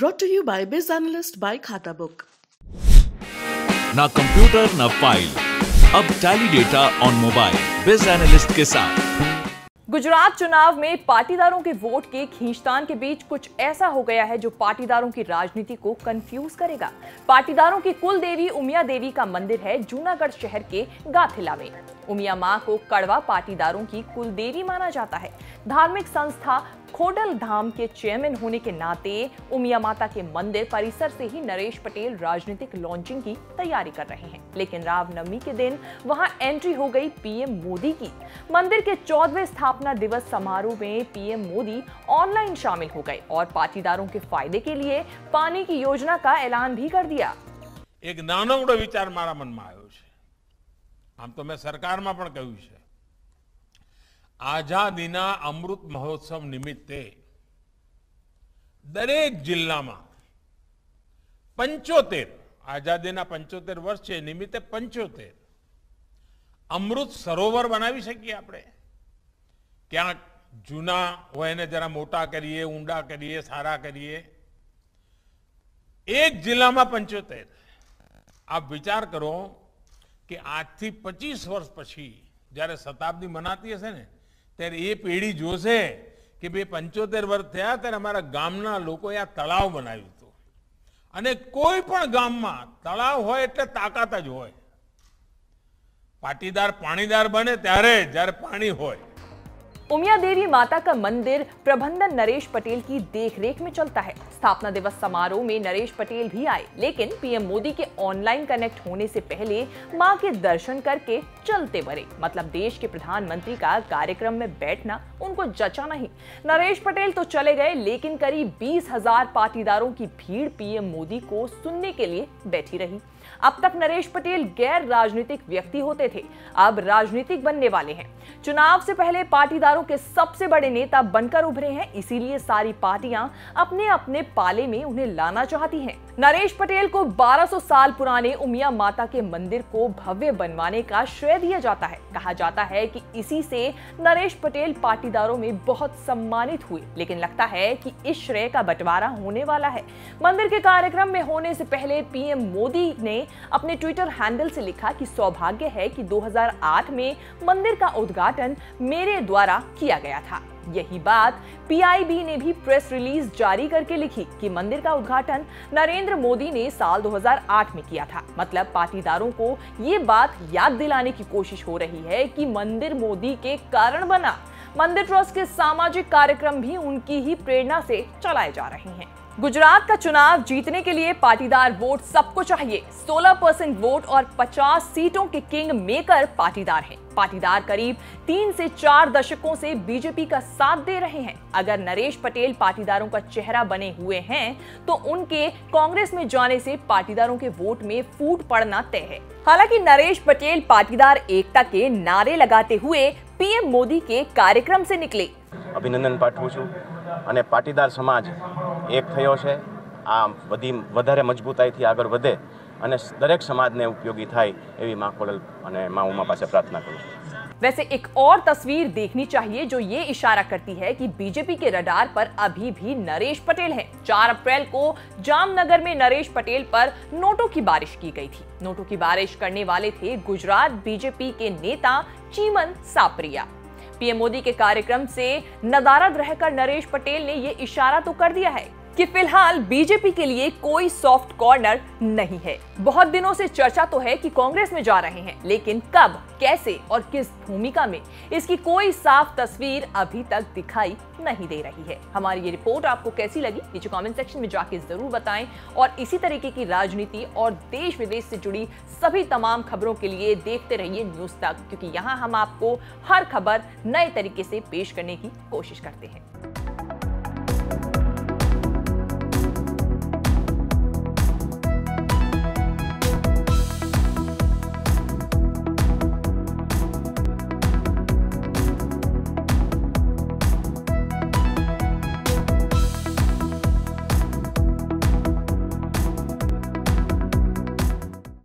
Brought to you by Biz Analyst by Khata Book. ना computer ना file, अब Tally data on mobile Biz Analyst के साथ। गुजरात चुनाव में पाटीदारों के वोट की खींचतान के बीच कुछ ऐसा हो गया है जो पाटीदारों की राजनीति को कंफ्यूज करेगा। पाटीदारों की कुल देवी उमिया देवी का मंदिर है जूनागढ़ शहर के गाथिला में। उमिया माँ को कड़वा पाटीदारों की कुल देवी माना जाता है। धार्मिक संस्था खोडल धाम के चेयरमैन होने के नाते उमिया माता के मंदिर परिसर से ही नरेश पटेल राजनीतिक लॉन्चिंग की तैयारी कर रहे हैं, लेकिन रामनवमी के दिन वहां एंट्री हो गई पीएम मोदी की। मंदिर के 14वें स्थापना दिवस समारोह में पीएम मोदी ऑनलाइन शामिल हो गए और पाटीदारों के फायदे के लिए पानी की योजना का ऐलान भी कर दिया। एक नानकड़ो विचार मारा मन में आयो छे। आम तो मैं सरकार में पण कह्यु छे। आजादीना अमृत महोत्सव निमित्ते दरेक जिल्लामां 75 आजादीना 75 वर्ष छे निमित्ते 75 अमृत सरोवर बनावी शकीए। आपणे क्या जूना होय ने जरा मोटा करिए, ऊंडा करिए, सारा करिए। एक जिला में 75। आप विचार करो कि आज थी 25 वर्ष पछी जयरे शताब्दी मनाती हशे ने त्यारे ए पेढ़ी जोशे कि भाई 75 वर्ष थया त्यारे अमारा गामना लोकोए आ तळाव बनाव्युं हतुं। अने कोई पण गाममां तळाव होय एटले ताकत ज होय। पाटीदार पाणीदार बने त्यारे ज्यारे पाणी होय। उमिया देवी माता का मंदिर प्रबंधन नरेश पटेल की देखरेख में चलता है। स्थापना दिवस समारोह में नरेश पटेल भी आए, लेकिन पीएम मोदी के ऑनलाइन कनेक्ट होने से पहले मां के दर्शन करके चलते बने। मतलब देश के प्रधानमंत्री का कार्यक्रम में बैठना उनको जचा नहीं। नरेश पटेल तो चले गए, लेकिन करीब 20,000 पाटीदारों की भीड़ पीएम मोदी को सुनने के लिए बैठी रही। अब तक नरेश पटेल गैर राजनीतिक व्यक्ति होते थे, अब राजनीतिक बनने वाले हैं। चुनाव से पहले पाटीदारों के सबसे बड़े नेता बनकर उभरे हैं, इसीलिए सारी पार्टियां अपने अपने पाले में उन्हें लाना चाहती हैं। नरेश पटेल को 1200 साल पुराने उमिया माता के मंदिर को भव्य बनवाने का श्रेय दिया जाता है। कहा जाता है कि इसी से नरेश पटेल पाटीदारों में बहुत सम्मानित हुए, लेकिन लगता है कि इस श्रेय का बंटवारा होने वाला है। मंदिर के कार्यक्रम में होने से पहले पीएम मोदी ने अपने ट्विटर हैंडल से लिखा कि सौभाग्य है कि 2008 में मंदिर का उद्घाटन मेरे द्वारा किया गया था। यही बात पीआईबी ने भी प्रेस रिलीज जारी करके लिखी कि मंदिर का उद्घाटन नरेंद्र मोदी ने साल 2008 में किया था। मतलब पाटीदारों को ये बात याद दिलाने की कोशिश हो रही है कि मंदिर मोदी के कारण बना। मंदिर ट्रस्ट के सामाजिक कार्यक्रम भी उनकी ही प्रेरणा से चलाए जा रहे हैं। गुजरात का चुनाव जीतने के लिए पाटीदार वोट सबको चाहिए। 16% वोट और 50 सीटों के किंग मेकर पाटीदार हैं। पाटीदार करीब 3 से 4 दशकों से बीजेपी का साथ दे रहे हैं। अगर नरेश पटेल पाटीदारों का चेहरा बने हुए हैं, तो उनके कांग्रेस में जाने से पाटीदारों के वोट में फूट पड़ना तय है। हालांकि नरेश पटेल पाटीदार एकता के नारे लगाते हुए पीएम मोदी के कार्यक्रम से निकले। अभिनंदन पाठवुं छुं अने पाटीदार समाज एक थयो छे। आ बधी वधारे मजबूताईथी आगळ वधे अने दरेक समाजने उपयोगी थाय एवी मां खोडल अने मां उमा पासे प्रार्थना करूं छुं। वैसे एक और तस्वीर देखनी चाहिए जो ये इशारा करती है कि बीजेपी के रडार पर अभी भी नरेश पटेल हैं। 4 अप्रैल को जामनगर में नरेश पटेल पर नोटों की बारिश की गई थी। नोटों की बारिश करने वाले थे गुजरात बीजेपी के नेता चीमन साप्रिया। पीएम मोदी के कार्यक्रम से नदारद रहकर नरेश पटेल ने ये इशारा तो कर दिया है कि फिलहाल बीजेपी के लिए कोई सॉफ्ट कॉर्नर नहीं है। बहुत दिनों से चर्चा तो है कि कांग्रेस में जा रहे हैं, लेकिन कब, कैसे और किस भूमिका में, इसकी कोई साफ तस्वीर अभी तक दिखाई नहीं दे रही है। हमारी ये रिपोर्ट आपको कैसी लगी नीचे कमेंट सेक्शन में जाके जरूर बताएं और इसी तरीके की राजनीति और देश विदेश से जुड़ी सभी तमाम खबरों के लिए देखते रहिए न्यूज़ तक, क्योंकि यहाँ हम आपको हर खबर नए तरीके से पेश करने की कोशिश करते हैं।